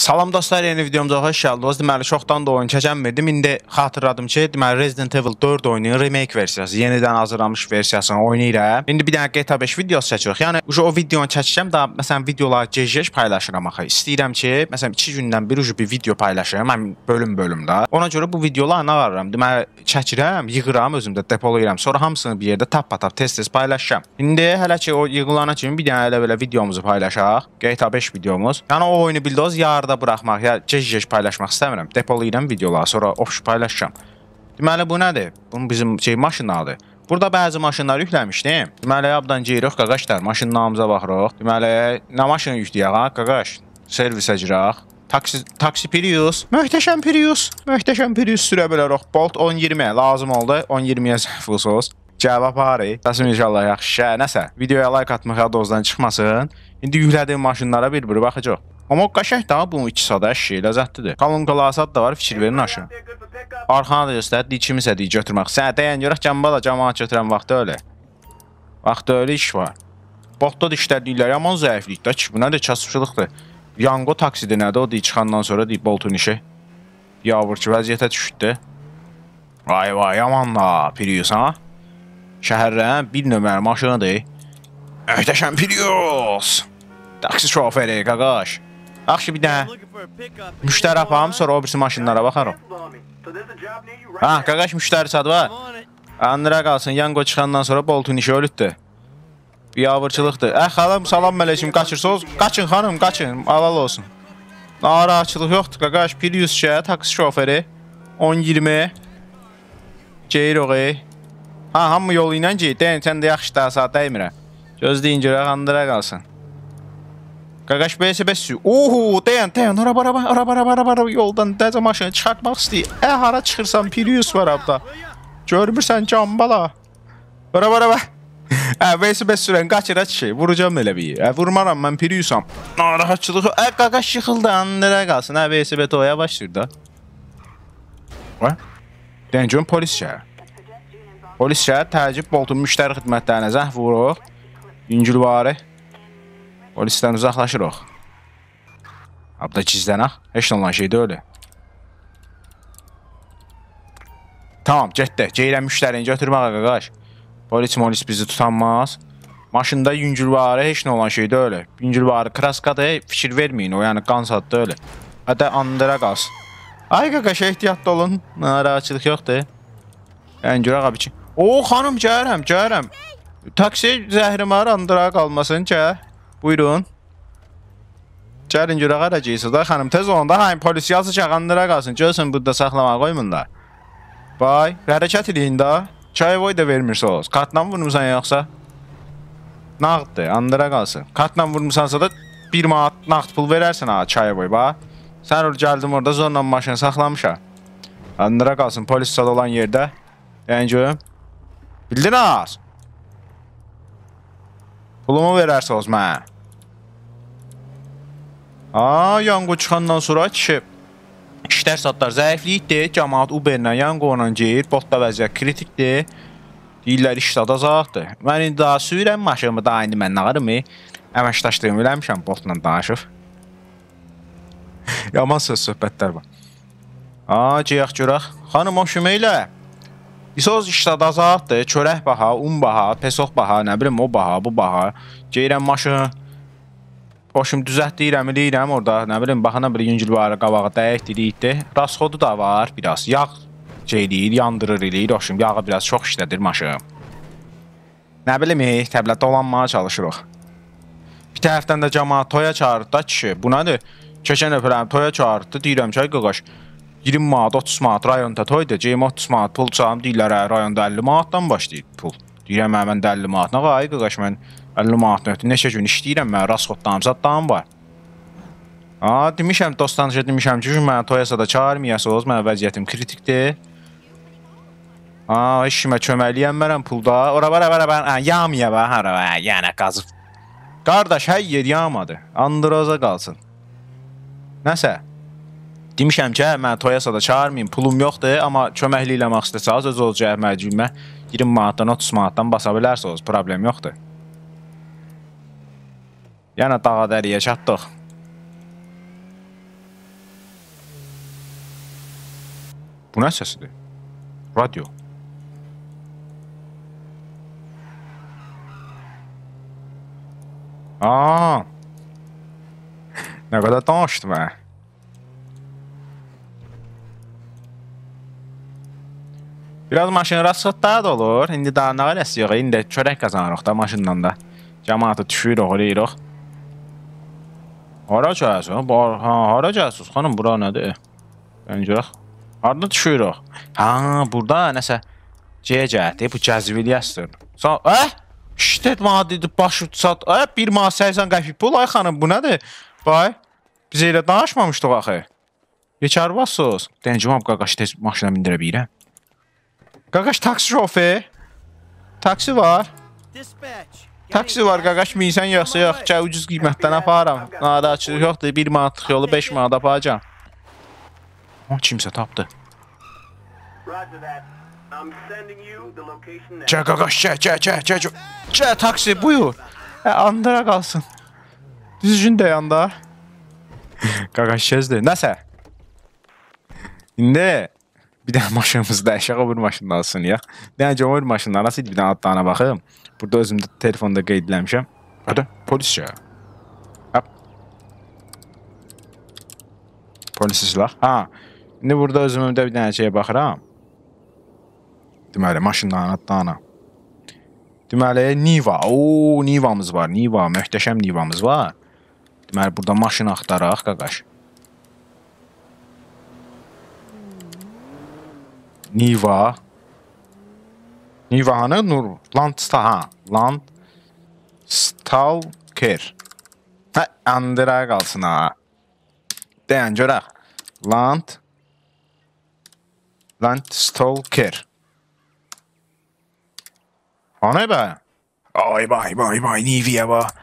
Salam dostlar, yeni videomuza hoş geldiniz. Deməli, çoxdan da oyun çəkmirdim. İndi xatırladım ki, deməli Resident Evil 4 oyunun remake versiyası, yenidən hazırlanmış versiyasını oynayıram. İndi bir dənə GTA 5 videosu çəkirik. Yəni o videonu çəkəcəm, daha məsələn videoları gec-gec paylaşıram axı. İstəyirəm ki, məsələn 2 gündən bir video paylaşıram, mən bölüm-bölüm də. Ona görə bu videoları nə varıram? Deməli çəkirəm, yığıram, özümdə depolayıram. Sonra hamısını bir yerdə tap-tap tez-tez paylaşacağam. İndi hələ ki o yığılana kimi bir dənə elə belə videomuzu paylaşaq. GTA 5 videomuz. Yəni o oyunu Bloodoz yarda bırakmak ya gec-gec paylaşmak istemiyorum. Depolayıram videoları, sonra opş paylaşacağım. Deməli bu nedir? Bunun bizim şey maşınadır. Burada bazı maşınlar yükləmişdim. Deməli abdan giririk qaqaşlar, maşınlarımıza baxırıq. Deməli nə maşını yükləyək ha qaqaş? Servisə girək. Taksi Prius. Möhtəşəm Prius. Möhtəşəm Prius sürə bilərik. Bolt 10-20 lazım oldu. 10-20-yə zəfulsuz. Cavab hara? Səsim inşallah yaxşı. Nəsə videoya like atmaq dozdan çıxmasın. İndi yüklədiyim maşınlara bir-bir baxacaq. Amma qaşəng daha bunun iki sada şey ləzzətlidir. Kalonqala sad da var, fikir verin aşağı. Arxana da göstərdi, kimisə deyir götürmək. Sənə dəyən görək cəmbala cəmaat götürən vaxtı öyle. Vaxtı öyle iş var. Boltda da işlədiklər yaman zəiflik də ki, bu nədir, kasıbçılıqdır. Yango taksidir nədir, o deyir çıxandan sonra deyir Boltun işi. Yavur ki, vəziyyətə düşürdü. Vay vay, yaman la Prius ha. Şəhərlərin bir nömrəli maşınıdır. Möhtəşəm Prius. Taksi şoförü qaqaş. Yaxşı bir dənə müştəri apam, sonra o birisi maşınlara baxarım. Ha, qaqaş müştəri sadı var. Andıra qalsın, Yango çıxandan sonra Boltun işi ölüdür. Biavırçılıqdır. Xanım, salam aleyküm, qaçırsınız? Qaçın xanım, qaçın, halal olsun. Narahatçılıq yoxdur qaqaş, Prius şəhər, taksi şoförü. 10-20. Geyir oğay. Ha, hamı yolu ilə geyir, deyin, sən də yaxşı daha saat dəymirəm. Gözləyin görək, andıra qalsın. Qaqaş BS5. Oho, dayan, araba yoldan dəzə maşını çıxartmaq istəyir. Hara çıxırsan, Prius var abda. Görmürsən cambala. Araba. BS5 sürən qaçıra çıxı, vuracam elə bir. Vurmaram, mən Priusam. Narahatçılığı. Qaqaş yıxıldı, anlara qalsın. BS5 toya başlayır da. Dayan, görün polis şəhər. Polis şəhər təəccüb Boltun müştəri xidmətlərinə zəng vuruq. İngilvari. Polisdən uzaqlaşırıq. Abda gizlənək. Heç olan şey də öyle. Tamam, getdi. Geyrəm müştərini götürmək qaqaş. Polis bizi tutanmaz. Maşında yüngülvarı heç olan şey də öyle. Yüngülvarı kraskadır, fikir vermeyin. O yani qansat da öyle. Hədə andıra qalsın. Ay qaqaşa ehtiyatlı olun. Narahatçılıq yoxdur. Əngürək abi ki. O xanım, gəlirəm. Taksi zəhrimar andıra qalmasın, gəl. Buyurun. Gəlin görək aracıyısınız da xanım. Tez olanda hain polis yazacaq, andıra qalsın. Görsün burada saxlamağa qoymunlar. Bay, hərəkət eləyin da. Çayvoy da vermirsiniz. Kartla mı vurmuşsan yoxsa? Nağddır, andıra qalsın. Kartla vurmuşsansa da 1 manat nağd pul verərsən ha çayvoy bax. Sən gəldim orada zorla maşını saxlamışam. Andıra qalsın polis salı olan yerdə. Yəni görüm. Bildin az. Pulumu verərsiniz mənə. Yango çıxandan sonra kişi işlər saatlar zəiflikdir. Cəmaat Uberlə Yango ilə geyir. Boltda vəziyyət kritikdir. Deyirlər iştada azaqdır. Mən indi daha sürəm maşımı, daha indi mən nağırımı. Əməkdaşlığımı eləmişəm Boltla danışıb. Yaman söz-söhbətlər var. Geyək görək. Xanım o şümə ilə. İsoz iştada azaqdır. Çörək baha, un baha, pesoq baha, nə bilim o baha, bu baha. Geyirəm maşını. Boşum düzəltləyirəm, eləyirəm orada, nə bilim, baxana bir yüngülvarı qabağa dəyək deyirdi. Rasxodu da var, biraz yağ eləyir, yandırır eləyir, boşum yağı biraz çox işlədir maşın. Nə bilim, təblətdə olanmağa çalışırıq. Bir tərəfdən də cəmaat toya çağırdı da kişi, bu nədir? Keçən öpürəm, toya çağırdı, deyirəm ki, ay qaqaş, 20 manat, 30 manat rayonda toydur, cəyim 30 manat pul çağım, deyirlər, rayonda 50 manatdan başlayır pul. Deyirəm, mən də 50 manat, nə qay qaqaş, mən 50 manat nöqtü, neçə gün işləyirəm, mən rasxoddan, zaddan var. Demişəm, dostanışa demişəm ki, mənə toyasada çağırmayasınız, mənə vəziyyətim kritikdir. İşimə köməkliyəm mənəm pulda. Ora, yağmıya bax, yəni qazıb. Qardaş, hər yer yağmadı, andıraza qalsın. Nəsə, demişəm ki, mənə toyasada çağırmayın, pulum yoxdur, amma köməkli ilə məqsədəsəz, öz olacaq məcbimə 20 manatdan, 30 manatdan basa bilərsiniz, problem yoxdur. Yəni dağa dəriyə çatdıq. Bu ne sesidir? Radyo. Aa. Ne kadar tanıştım ha. Biraz maşın rastlıqda da olur. İndi daha ne aləsiyik? İndi çörək qazanırıq da maşından da. Cəmaatı düşürük, oluyuruq. Hara gəlsin? Hara gəlsiniz xanım? Bura nədir? Ben görək. Harada düşürük? Ha, burada nəsə cəhəti, bu cəzviliyyəsidir. İştət maddi başı sat. 1,80 qəpik pul. Ay xanım, bu nədir? Bay, biz elə danışmamışdıq axı. Geçər varsınız. Dencimab qaqaşı tez maşına mindirə bilirəm. Qaqaş taksi şofer. Taksi var. Taksi var qaqaş, minsən yoxsa yox. Gəl ucuz qiymətdən aparam. Narahatçılıq yoxdur. 1 manatlıq yolu 5 manat aparacam. O kimsə tapdı. Gəl qaqaş, gəl. Gəl taksi, buyur. Andıra qalsın. Düzgün də yanda. Qaqaş gəzdir. Nəsə? İndi bir dənə maşınımızı da aşağı bir maşın alsın ya. Bir dənə cəmur maşının arasıydı, bir dənə adlarına baxım. Burada özümdə telefonda qeyd eləmişəm. Hadi, polis ya. Hop. Polis silah. Ha. İndi burada özümdə bir dənə şeyə baxıram. Deməli, maşının adlarına. Deməli, Niva. Oo, Nivamız var. Niva, möhtəşəm Nivamız var. Deməli, burada maşın axtaraq, qaqaş. Niva. Nivanı Nur Land Stalker. Ha, andıra qalsın ha. Deyən görək. Land Stalker. Ana be. Ay, Niva'ya bak.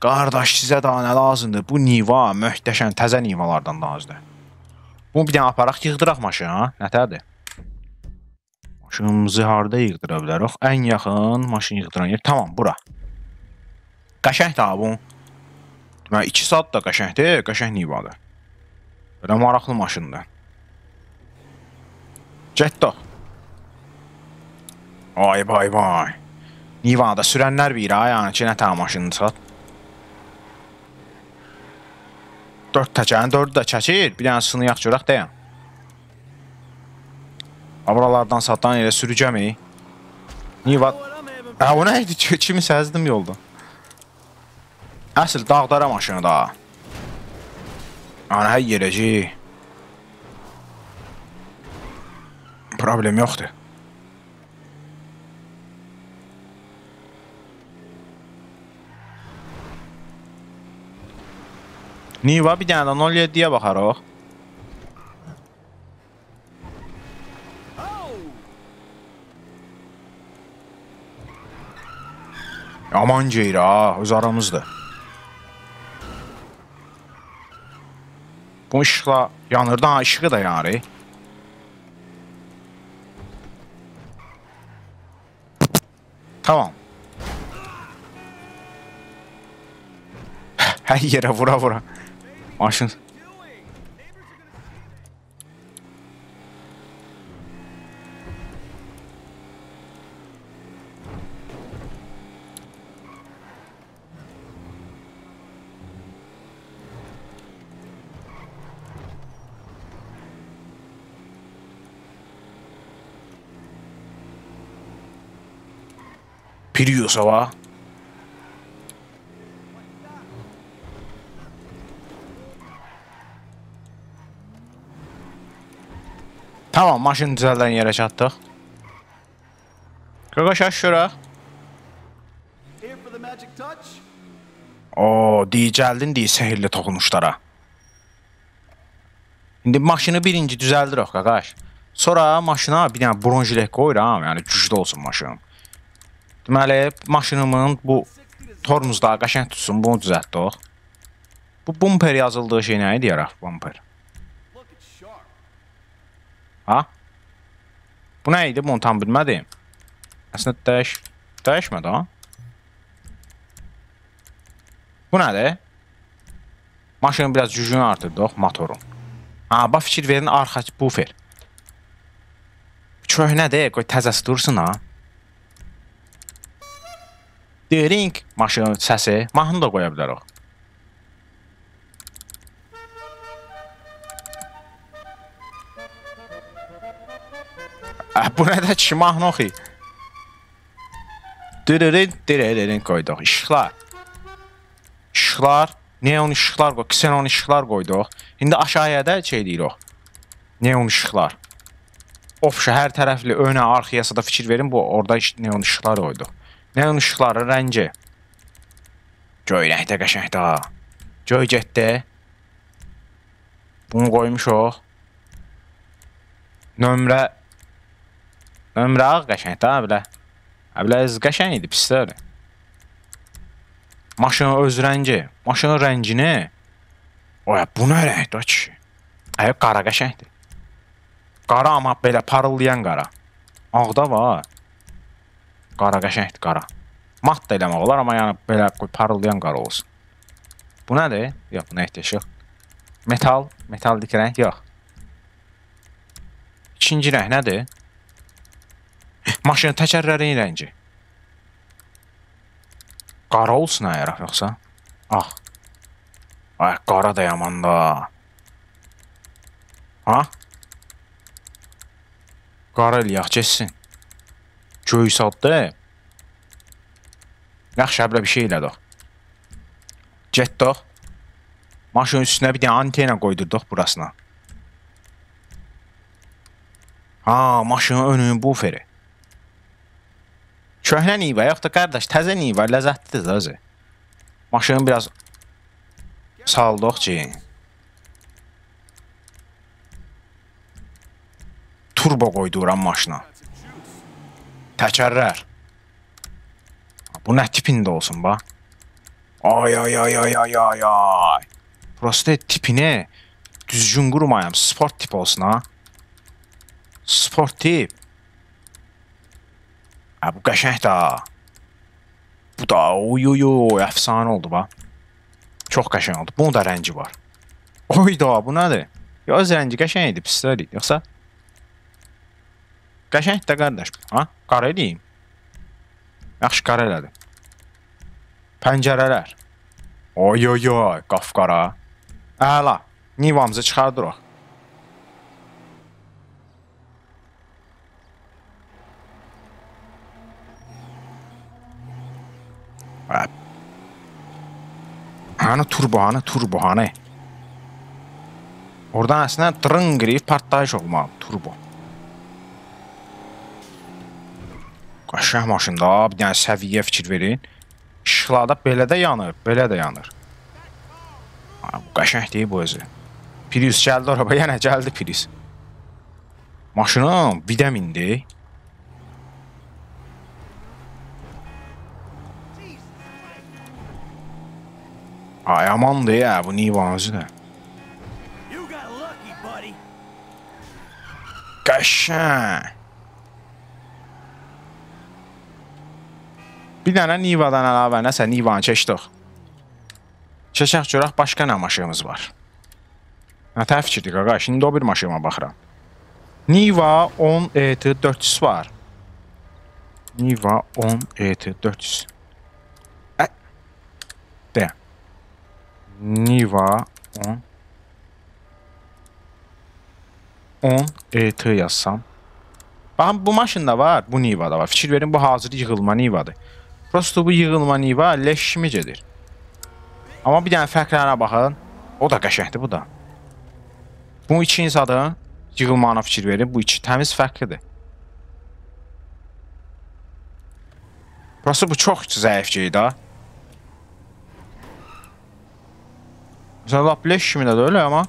Qardaş, sizə daha nə lazımdır? Bu Niva möhtəşəm təzə Nivalardan lazımdır. Bunu bir dənə aparaq yığdıraq maşın ha. Nətərdir? Maşınımızı harda yığdıra bilərik? Ən yaxın maşın yığdıran yer. Tamam, bura. Qəşəng daha bu. Deməli, 2 saat da qəşəngdir. Qəşəng Niva'dır. Belə maraqlı maşındır. Getdi. Ay. Niva'da sürənlər bir ay, yəni ki, nə tə maşınını sat. 4 təkəni 4-ü də çəkir. Bir dənə sınıyaq görək deyəm. Buralardan satan elə sürücəmi? Niva... O nə idi? Kimi səzdim yolda. Əsl dağdara maşını da. Anə, yerəcək. Problem yoxdur. Niva bir dənə 07-yə baxarıq. Aman geyir ha, öz aramızdır. Bu ışıqla yanırdı ha, ışığı da yanır. Tamam. Hər yerə vura. Maşın. Prius var. Tamam, maşın düzəldən yerə çatdıq. Qaqaş aşıraq. Ooo, gəldin sehirli toxunuşlara. İndi maşını birinci düzəldirək qaqaş. Sonra maşına bir dənə bronjilek qoyuram, yəni güclü olsun maşın. Deməli, maşınımın bu tormuzda qəşəng tutsun, bunu düzəltdik. Bu bumper yazıldığı şey nə idi yaraq? Bumper. Ha? Bu nə idi? Bunu tam bilmədim. Əslində dəyişmədi ha? Bu nədir? Maşının biraz gücünü artırdıq motorun. Ha, bax fikir verin, arxa bufer. Köhnə deyil, qoy təzəsi dursun ha. Dering maşının səsi, mahnı da qoya bilərik. Bu nədir ki, mahnı oxu. Dırırın qoyduq. İşıqlar, neon işıqlar qoyduq, ksenon işıqlar qoyduq. İndi aşağıya da şey deyirik. Neon işıqlar. Of, şəhər tərəfli önə, arxiyası da fikir verin, bu orada neon işıqlar qoyduq. Neon işıqları rəngi. Göynəkdə, qəşəkdə. Göy getdi. Bunu qoymuşuq. Nömrə. Nömrə ağ qəşəkdə, əblə. Əbləz qəşən idi, pislər. Maşının öz rəngi. Maşının rəngini. Oya, bu nə rəngdə ki? Əyə, qara qəşəkdir. Qara, amma belə parıldayan qara. Ağda var. Qara qəşəkdir, qara. Mat da eləmək olar, amma yəni belə parıldayan qara olsun. Bu nədir? Yox, buna ehtiyacıq. Metal, metallik rəng, yox. İkinci rəng nədir? Maşının təkərlərinin rəngi. Qara olsun ayaraq, yoxsa? Ah. Ay, qara da yaman da. Ha? Qara eləyək, geçsin. Göy saddır. Yaxşı, əblə bir şey elədik. Getdik. Maşının üstünə bir dənə antena qoydurduq burasına. Ha, maşının önünün buferi. Köhnə Niva, yox da qardaş, təzə Niva, ləzzətlidir azı. Maşını biraz saldıq ki. Turbo qoyduram maşına. Təkərlər. Bu nə tipində olsun, bax. Ay, ay, ay, ay, ay, ay, ay. Proste tipini düzgün qurmayam. Sport tip olsun, ha. Sport tip. Bu qəşəng da. Bu da, oy, oy, oy, əfsanə oldu, bax. Çox qəşəng oldu. Bunun da rəngi var. Oy da, bu nədir? Yox, rəngi qəşəng idi, pislər idi. Yoxsa? Qəşəng də, qardaş. Ha? Qara eləyim. Yaxşı, qara elədi. Pəncərələr. Oy, oy, oy, qafqara. Əla, Nivamızı çıxardırıq. Hanı turbohanı, turbohanı. Oradan əslində dırın qrif partlayış olmalı, turbo. Qəşəng maşında bir dənə səviyyə fikir verin. İşıqlarda belə də yanır, belə də yanır. Bu qəşəng deyil bu özü. Prius gəldi araba, yenə gəldi Prius. Maşının bir də mindi. Ay aman deyə, bu Nivan özü də. Qəşəng. Bir dənə Nivadan əlavə nəsə Nivanı keçdik. Keçək görək başqa nə maşımız var. Nə təfkirdir qaqa, şimdi o bir maşıma baxıram. Niva 10 ET 400 var. Niva 10 ET 400. Deyə. Niva 10 ET yazsam. Baxın, bu maşında var, bu Nivada var. Fikir verin, bu hazır yığılma Nivadır. Prosto bu yığılma Niva leş kimi gedir. Amma bir dənə fərqlərinə baxın. O da qəşəngdir, bu da. Bu iki insanın yığılmağına fikir verin. Bu iki təmiz fərqlidir. Prosto bu çox zəif gedir ha. Məsələn, lap leş kimi də öyle ama.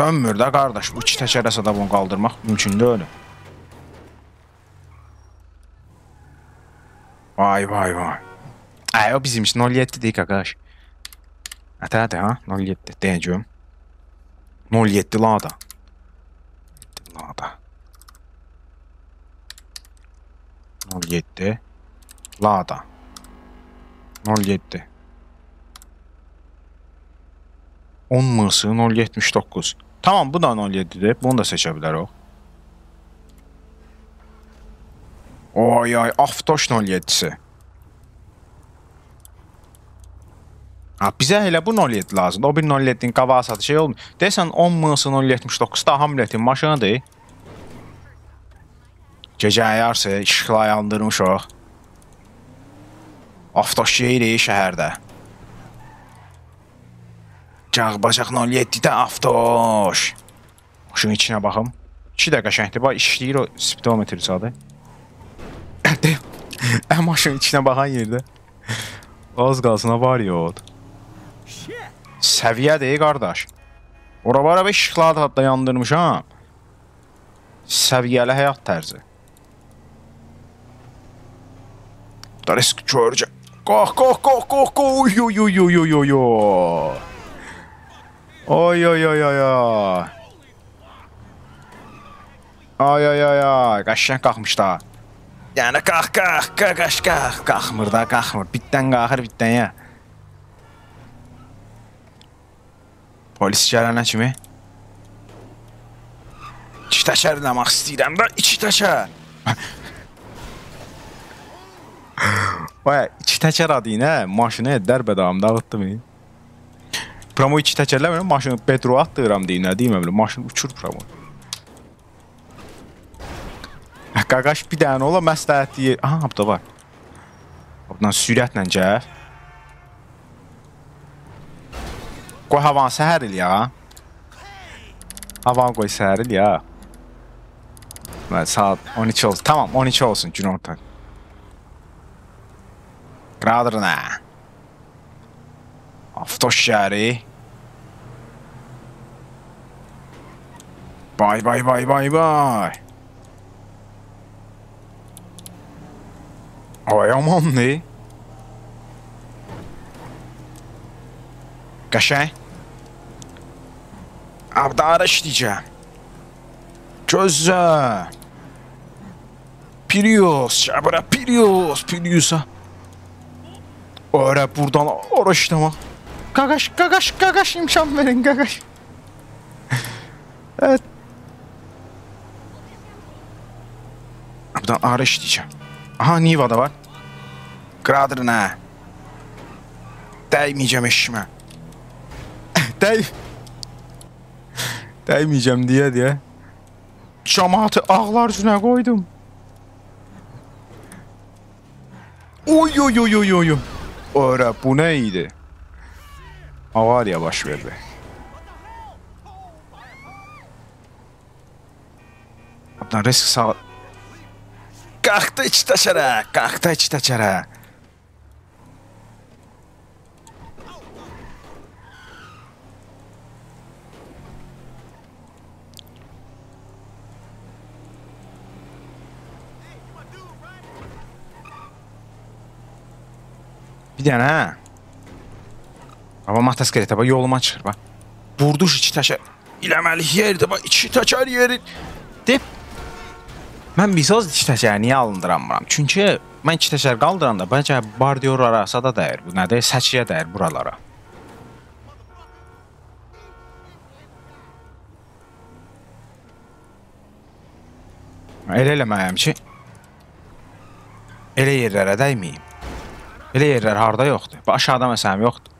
Dönmür də qardaş. Bu iki təkərə sada bunu qaldırmaq mümkün də öyle. Vay vay vay. Ay o bizim için 07 deyik arkadaş. Hadi hadi ha 07 diyeceğim. 07 Lada. Lada. 07 Lada. 07. 10 mısı 079. Tamam bu da 07'dir. Bunu da seçebilir o. Ojoj, Avtoş 07-si. Ha, bizə elə bu 07 lazımdır. O bir 07-nin qavağı satı şey olmuyor. Deyəsən 10 mınısı 079-da Hamletin maşınıdır. Gecə yarısı işıqla yandırmışıq. Avtoş yeyirik şəhərdə. Cağbacaq 07-də Avtoş. Şunun içinə baxım. 2 də qəşəngdir. Bax, işləyir o spidometri sadı. Maşının içinə baxan yerdə. Az qalsına var yox. Səviyyədir, qardaş. Ora-bara bir işıqladı hatta yandırmışam. Səviyyəli həyat tərzi. Da risk görəcək. Qox, qox, qox, qox, qox. Uy, uy, uy, uy, uy, uy, uy. Oy, oy, oy, oy, oy. Ay, ay, ay, ay. Qaşşən qalxmış da. Yəni, qalx, qalx, qalx, qalx. Qalxmır da, qalxmır. Bitdən qalxır, bitdən ya. Polis gələnə kimi. İki təkər eləmək istəyirəm da, iki təkər. Vay, iki təkər adı ilə maşını dərbədağım dağıtdım. Promo iki təkərləmirəm, maşını bedro atdıram deyə, nə deyim əmrəm, maşını uçur promo. Qaqaş bir dənə ola məsləhət deyir. Aha, bu da var. Buradan sürətlə gəl. Qoy havanı səhər il ya. Havanı qoy səhər il ya. Saat 12 olsun. Tamam, 12 olsun gün ortaq. Qradırına. Avtoş şəhəri. Bay, bay, bay, bay, bay. Ay, aman ne? Qəşəng. Abda araç diyeceğim. Gözəl. Prius. Bura Prius. Prius'a. Ora buradan araç dama. Qaqaş, qaqaş, qaqaş. İmkan verin, qaqaş. Evet. Abda araç diyeceğim. Aha, Niva da var. Qradırına. Dəyməyəcəm eşimə. Dəyməyəcəm deyə. Cəmaatı ağlar üzünə qoydum. Oy, oy, oy, oy, oy. Ora, bu nə idi? Avariya baş verdi. Abdan risk sağ... Qalxda iki təkərə, qalxda iki təkərə. Bir dənə, hə? Baba, mahtas qərətə, bax, yoluma çıxır, bax. Burduş iki təkər. İləməli yerdir, bax, iki təkər yeri. Deyib. Mən bizaz iki təkər niyə alındıramıram? Çünki mən iki təkər qaldıranda bəlkə bardiyor arasa da dəyir. Bu nədir? Səkiyə dəyir buralara. Elə eləməyəm ki, elə yerlərə dəyməyim. Elə yerlər harada yoxdur. Aşağıda məsələm yoxdur.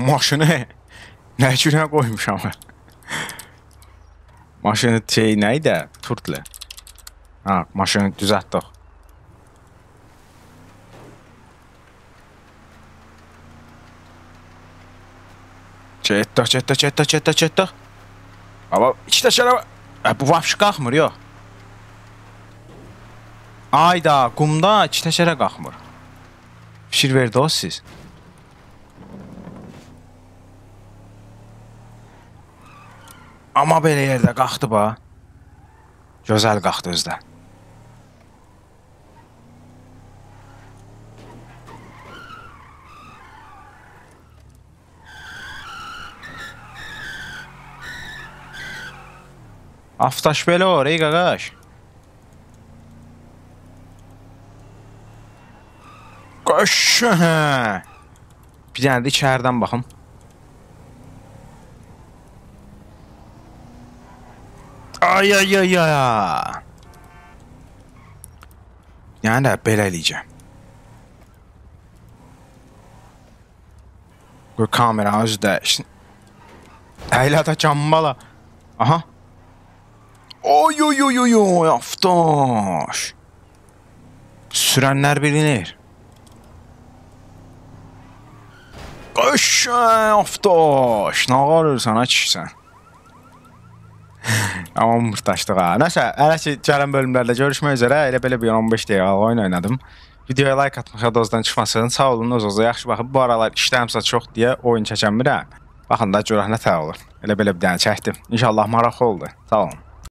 Maşını nə günə qoymuşam mən? Maşını şey nə idi? Turtlə. Ha, maşını düzəltdik. Çətdik, çətdik, çətdik, çətdik, çətdik. Baba, iki təkərə... Bu vapşı qalxmır, yox. Ayda, qumda iki təkərə qalxmır. Fikir verdi o siz. Amma belə yerdə qalxdı ba. Gözəl qalxdı özdə. Avtoş belə oraya, qaqaş. Şu hə. Bir dənə də içəridən baxım. Ay ay ay ay. Yəni də belə eləyəcəm. Bu kamera özdə. Əylada canmala. Aha. Oy oy oy oy oy. Avtoş. Sürenler bilinir. Koş Avtoş. Ne ağırırsan açırsan. Ama mırtaşlığa. Neyse, elə ki, gələn bölümlərdə görüşmək üzere. Elə belə bir 15 dəqiqə oyun oynadım. Videoya like atmaq yadınızdan çıxmasın. Sağ olun, özünüzə yaxşı baxın. Bu aralar işlərimsə çox deyə oyun çəkəmirəm. Baxın da görək nə təhər olur. Elə belə bir dənə çəkdim. İnşallah maraqlı oldu. Sağ olun.